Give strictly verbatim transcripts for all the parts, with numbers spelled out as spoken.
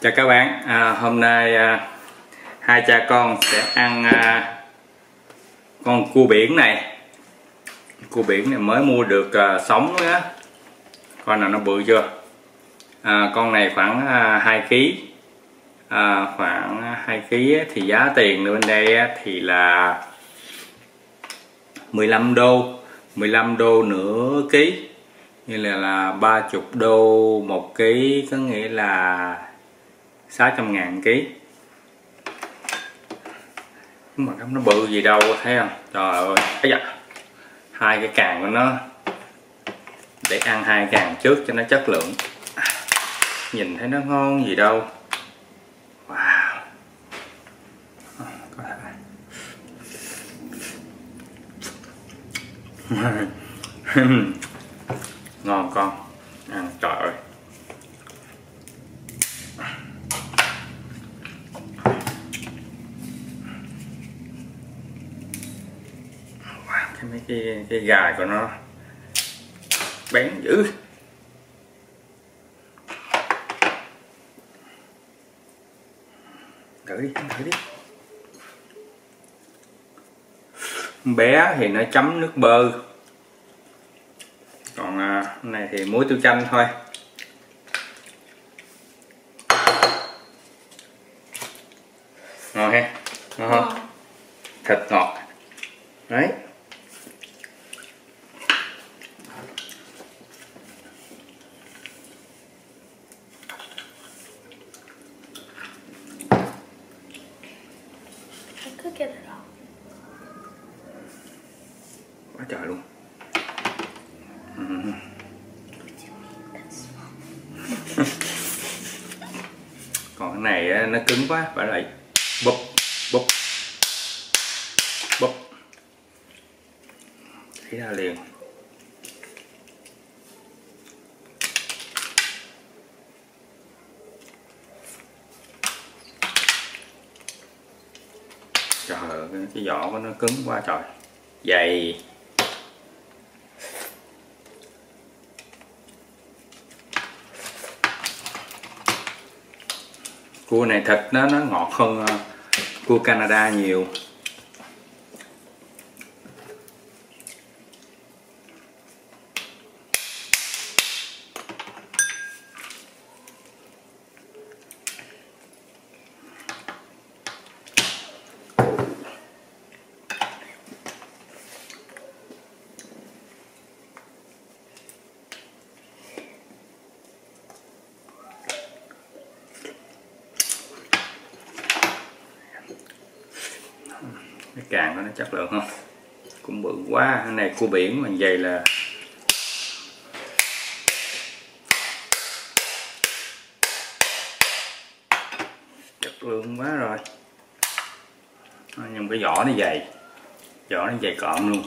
Chào các bạn, à, hôm nay à, hai cha con sẽ ăn à, con cua biển này. Cua biển này mới mua được à, sống đó. Coi nào nó bự chưa. à, Con này khoảng à, hai ký, à, khoảng hai ký thì giá tiền bên đây thì là mười lăm đô, mười lăm đô nửa ký, như là, là ba mươi đô một ký, có nghĩa là sáu trăm ngàn ký. Nhưng mà nó bự gì đâu, thấy không? Trời ơi, ấy dạ. Hai cái càng của nó, để ăn hai càng trước cho nó chất lượng. Nhìn thấy nó ngon gì đâu. Wow. Ngon con. À, trời ơi. Mấy cái, cái gài của nó bén dữ. Thử đi, thử đi. Bé thì nó chấm nước bơ, còn à, này thì muối tiêu chanh thôi. Ngon ha, ngon không? Ngon. Thịt ngọt đấy. Cái đó quá trời luôn. Còn cái này nó cứng quá, phải lại bụp bụp bụp thấy ra liền. Trời ơi, cái vỏ của nó cứng quá trời, dày. Cua này thịt nó nó ngọt hơn cua Canada nhiều. Cái càng nó chất lượng không? Cũng bự quá. Cái này cua biển mà dày là chất lượng quá rồi. Nhưng cái vỏ nó dày, vỏ nó dày cộm luôn.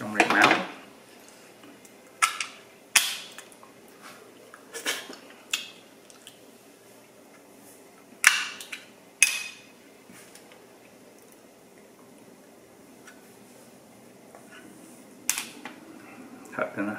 Trong này máu. Thật nữa.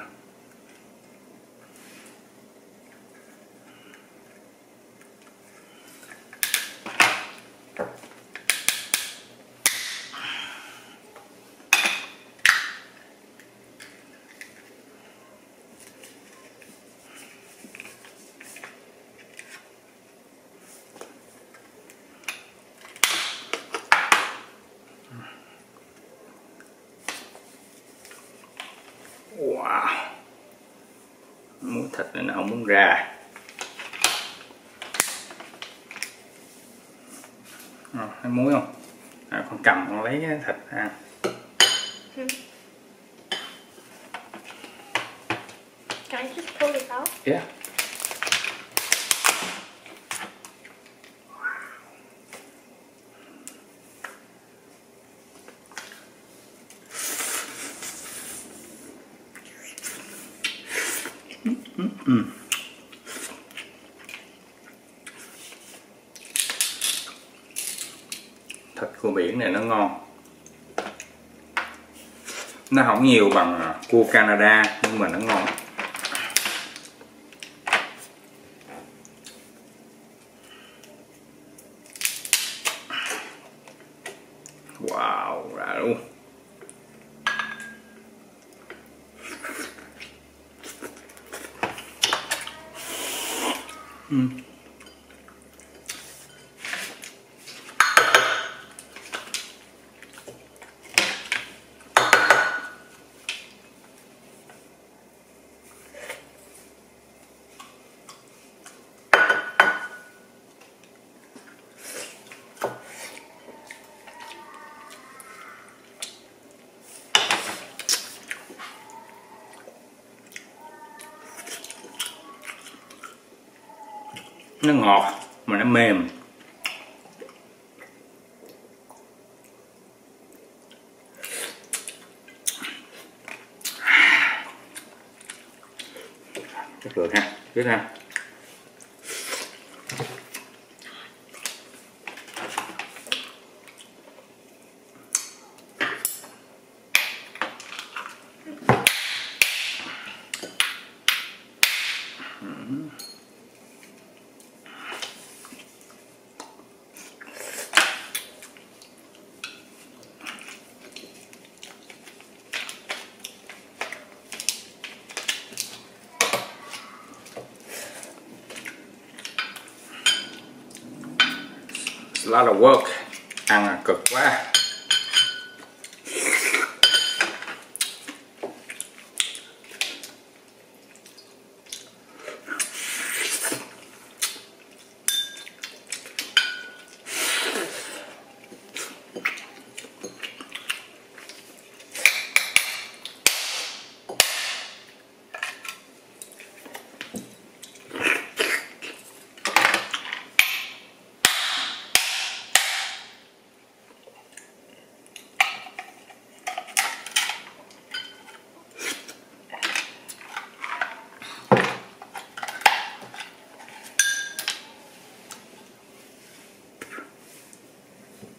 Wow, muốn thịt nên nó không muốn ra. À, thấy muối không? À, con cầm con lấy cái thịt ha. Can I just pull it out? Yeah. Mm. Thịt cua biển này nó ngon. Nó không nhiều bằng cua Canada nhưng mà nó ngon. Ừ. Nó ngọt mà nó mềm. Chất lượng ha, biết ha. A lot of work, ăn là cực quá.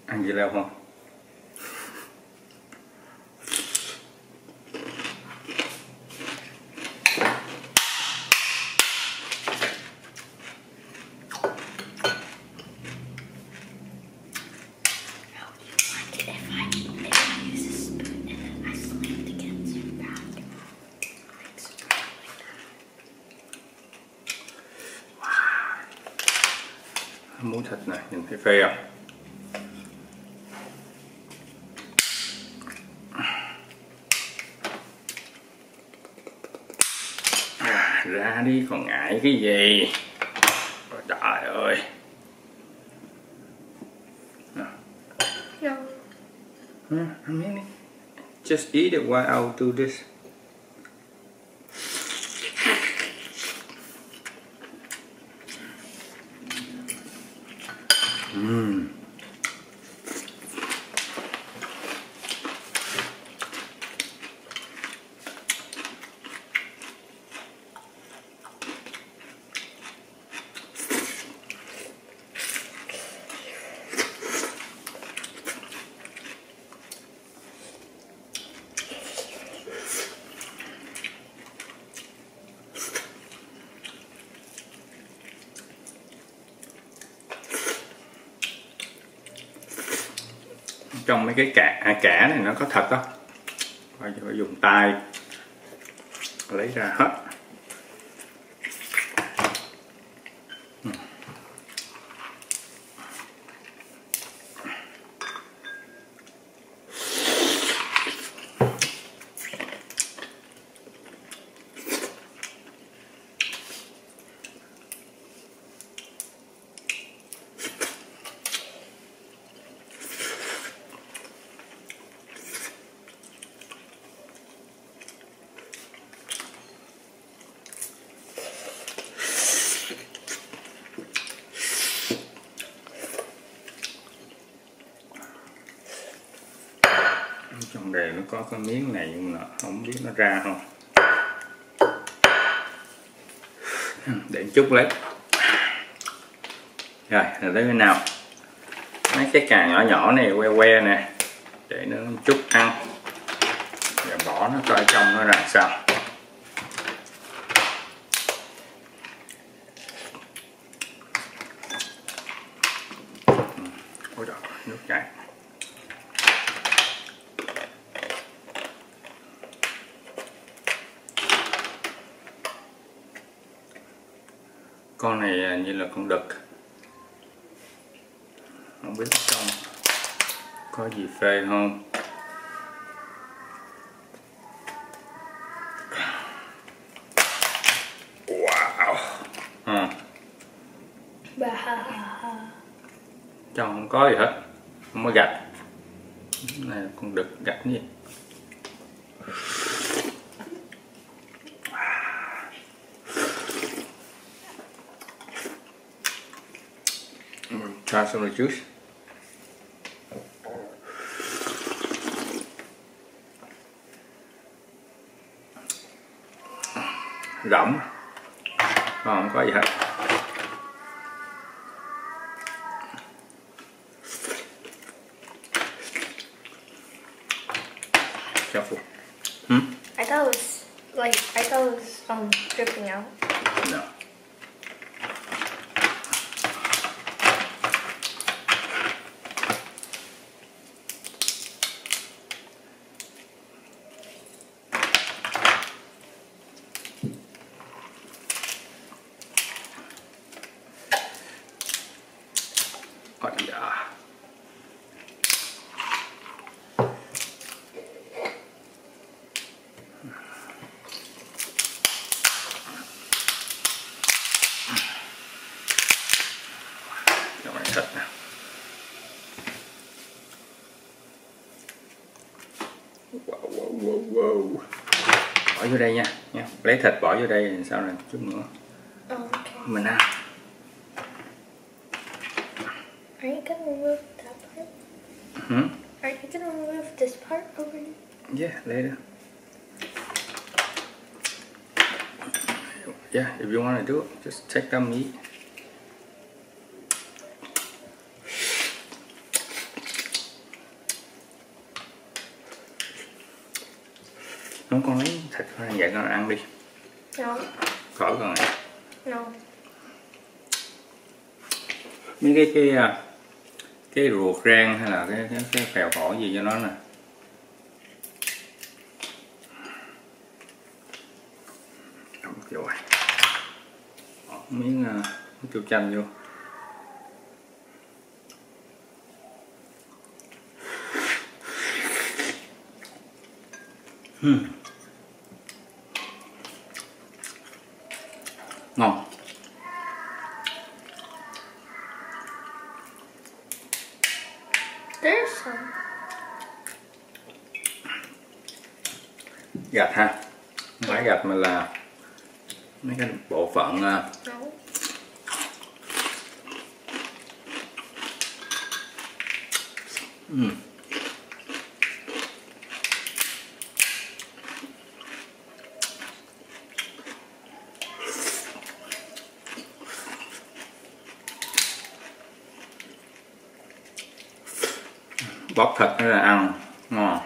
Ăn gì leo không? Muốn thịt này, nhìn thấy phê không? Ra đi còn ngại cái gì. Trời ơi. No. I mean, just eat it while I'll do this. Mm. Trong mấy cái cả, à, cả này nó có thật đó. Bây giờ phải dùng tay lấy ra hết. Trong đây nó có cái miếng này nhưng mà không biết nó ra không. Để chút lấy. Rồi, rồi tới bên nào. Mấy cái càng nhỏ nhỏ này que que nè. Để nó chút ăn. Rồi bỏ nó coi trong nó ra sao. Ôi trời, nước chảy. Con này như là con đực, không biết trong có gì phê không. Wow à. Trong không có gì hết, không có gạch. Này là con đực gạch gì. Try some of the juice. Rỗng, còn không có gì hết. Careful. Hmm? I thought it was like I thought it was um dripping out. No. Oh yeah. Don't want to cut now. Wow, wow, wow, wow. Bỏ vô đây nha, nha. Lấy thịt bỏ vô đây sao này chút nữa. Okay. Mình ăn. Are you gonna remove that part? Hmm? Are you gonna remove this part over here? Yeah, later. Yeah, if you want to do it, just take that meat. Không, con lấy thịt vậy con ăn đi. No. Khỏi con này. No. Mấy cái cái cái ruột rang hay là cái cái, cái phèo phổi gì cho nó nè. Rồi. Miếng uh, tiêu chanh vô. Hmm. Ngon. There's some. Gạch ha. Mấy gạch mà là mấy cái bộ phận uh, um. Bóp thịt hay là ăn ngon.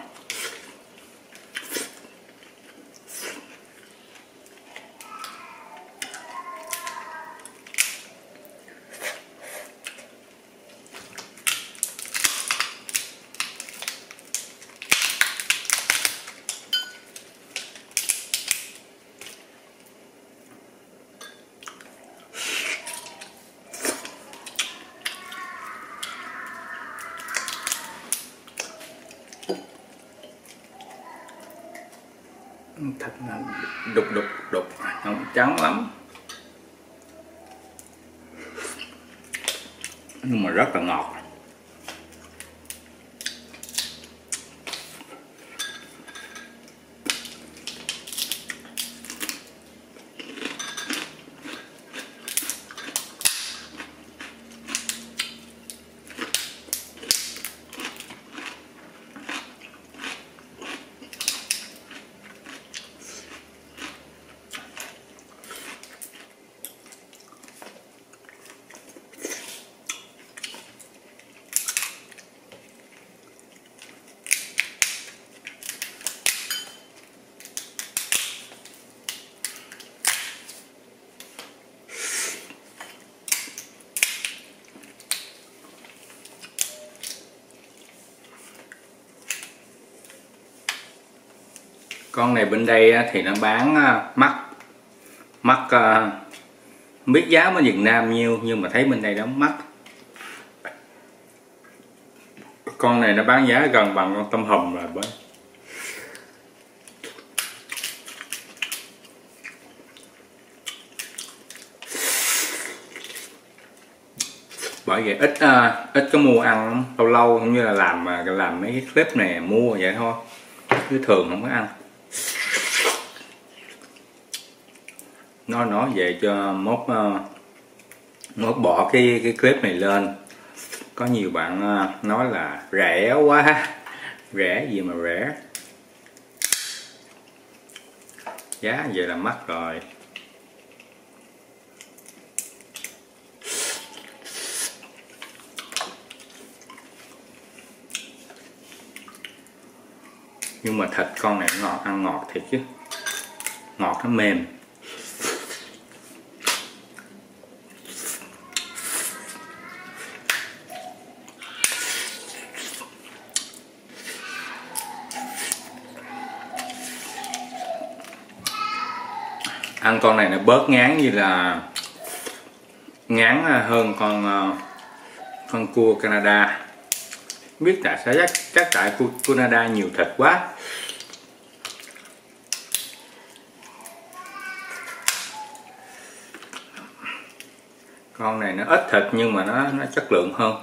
Thịt là đục đục đục, không trắng lắm nhưng mà rất là ngọt. Con này bên đây thì nó bán mắc mắc không biết giá ở Việt Nam nhiêu, nhưng mà thấy bên đây nó mắc. Con này nó bán giá gần bằng con tôm hùm rồi bởi. Bởi vậy ít uh, ít có mua ăn, lâu lâu cũng như là làm làm mấy cái clip này mua vậy thôi, chứ thường không có ăn. Nó nói vậy cho mốt uh, mốt bỏ cái cái clip này lên, có nhiều bạn uh, nói là rẻ quá, rẻ gì mà rẻ, giá vậy là mắc rồi. Nhưng mà thịt con này ngọt, ăn ngọt thiệt chứ, ngọt nó mềm. Ăn con này nó bớt ngán, như là ngán hơn con con cua Canada. Không biết tại sao chắc, chắc tại cua Canada nhiều thịt quá. Con này nó ít thịt nhưng mà nó nó chất lượng hơn.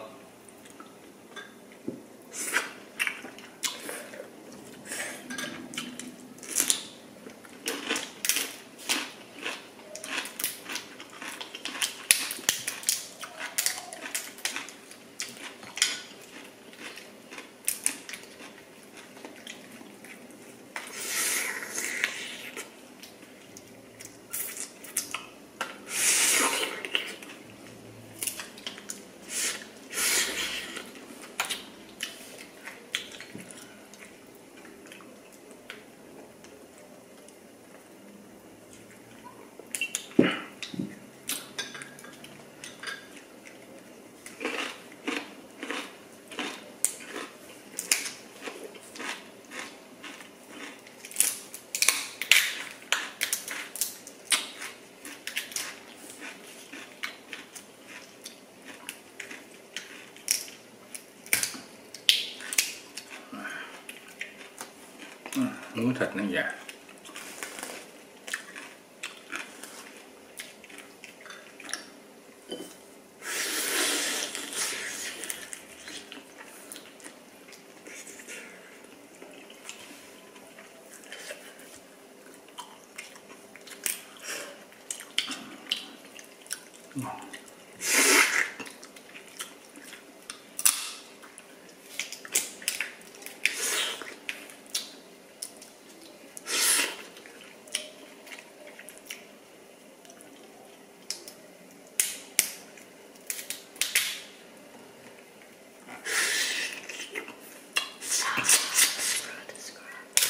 Muối thịt nó già.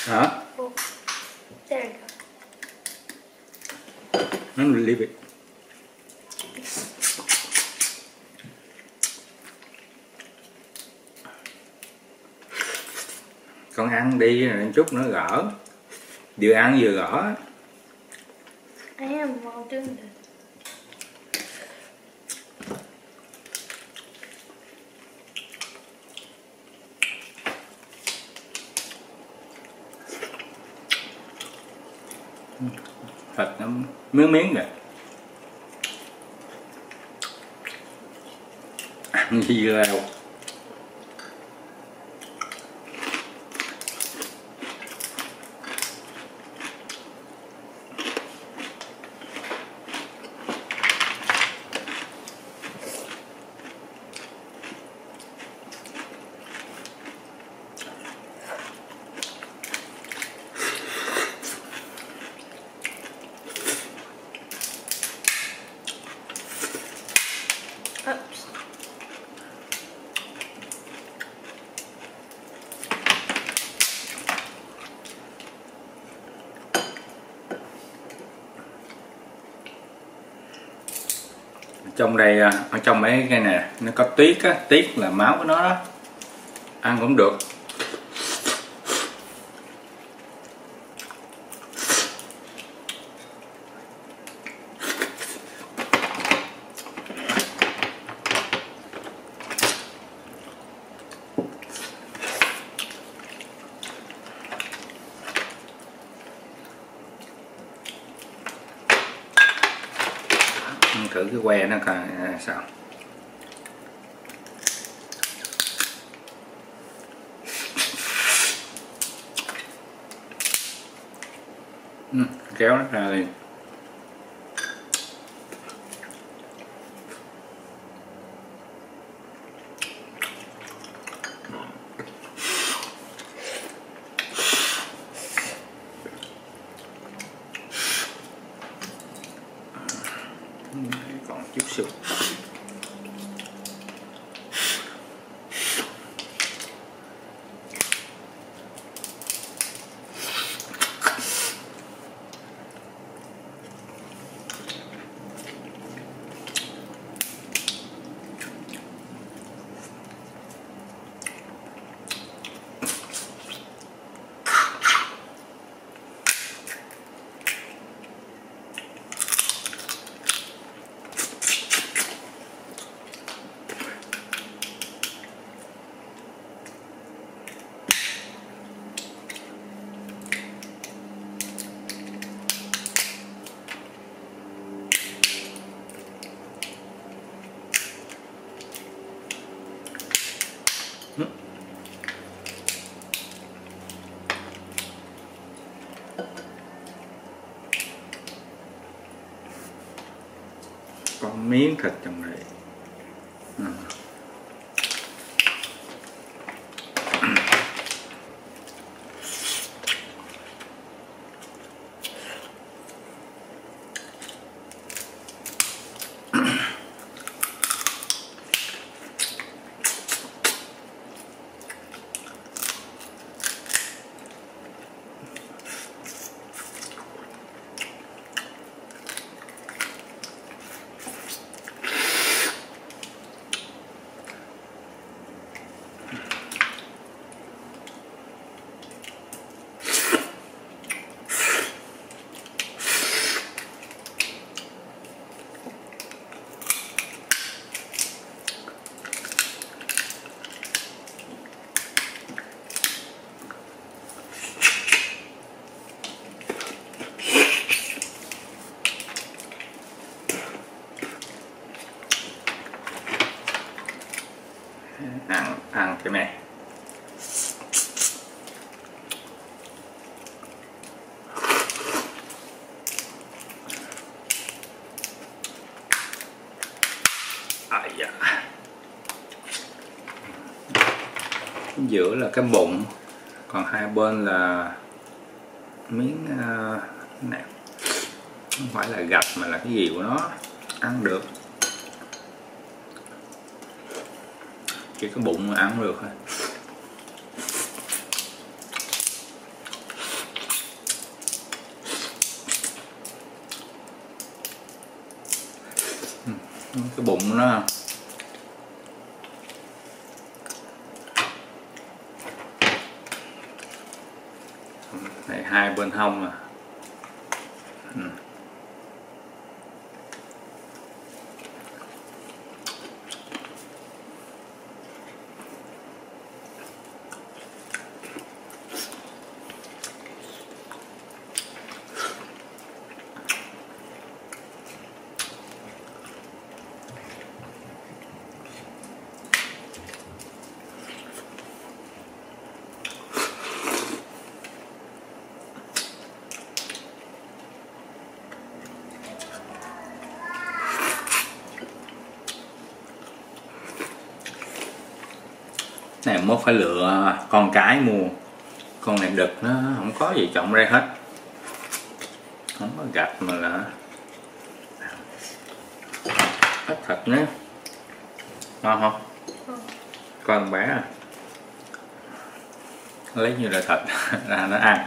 Huh? Oh, there you go. I'm gonna leave it. Con ăn đi rồi chút nữa gỡ. Vừa ăn vừa gỡ. I am well doing this. Thịt nó miếng miếng kìa. Ăn gì dưa leo. Trong đây, ở trong mấy cái này nó có tiết á, tiết là máu của nó đó, ăn cũng được. thử cái que nó coi sao. Ừ, kéo nó ra liền. Còn chút xíu. Có miếng thịt trong này. Ừ. Ăn, ăn cái này. À, dạ. Giữa là cái bụng, còn hai bên là miếng uh, này. Không phải là gạch mà là cái gì của nó, ăn được. Chỉ cái bụng mà ăn không được thôi. Cái bụng nó này hai bên hông à. Ừ. Này mốt phải lựa con cái mua, con này đực nó không có gì chọn ra hết, không có gạch mà là hết thịt nữa. Ngon không? Con bé à, lấy như là thịt ra nó ăn.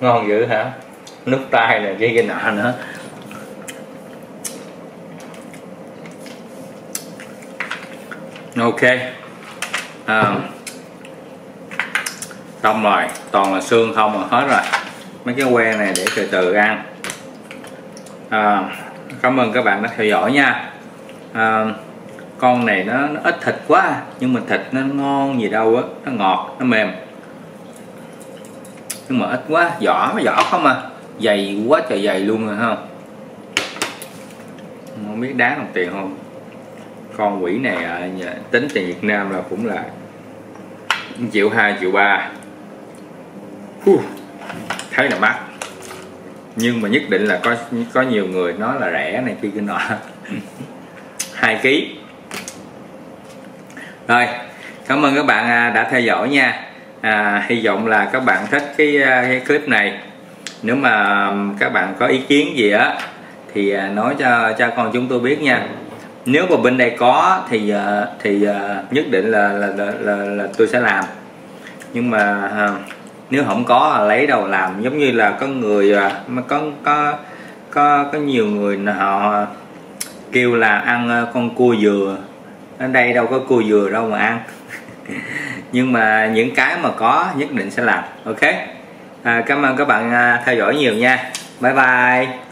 Ngon dữ hả? Nước tai này cái cái nọ nữa. Ok à, xong rồi, toàn là xương không rồi, hết rồi. Mấy cái que này để từ từ ăn à. Cảm ơn các bạn đã theo dõi nha. à, Con này nó, nó ít thịt quá, nhưng mà thịt nó ngon gì đâu á. Nó ngọt, nó mềm, nhưng mà ít quá, vỏ mà vỏ không à. Dày quá trời dày luôn rồi không. Không biết đáng đồng tiền không. Con quỷ này tính tiền Việt Nam là cũng là một triệu hai, một triệu ba. uh, Thấy là mắc, nhưng mà nhất định là có có nhiều người nói là rẻ này kia kia nọ. Hai ký rồi. Cảm ơn các bạn đã theo dõi nha. À, hy vọng là các bạn thích cái, cái clip này. Nếu mà các bạn có ý kiến gì á thì nói cho cha con chúng tôi biết nha. Nếu mà bên đây có thì thì nhất định là là, là, là, là tôi sẽ làm. Nhưng mà nếu không có là lấy đầu làm, giống như là có người mà có có có có nhiều người họ kêu là ăn con cua dừa. Ở đây đâu có cua dừa đâu mà ăn. Nhưng mà những cái mà có nhất định sẽ làm. Ok à, cảm ơn các bạn theo dõi nhiều nha. Bye bye.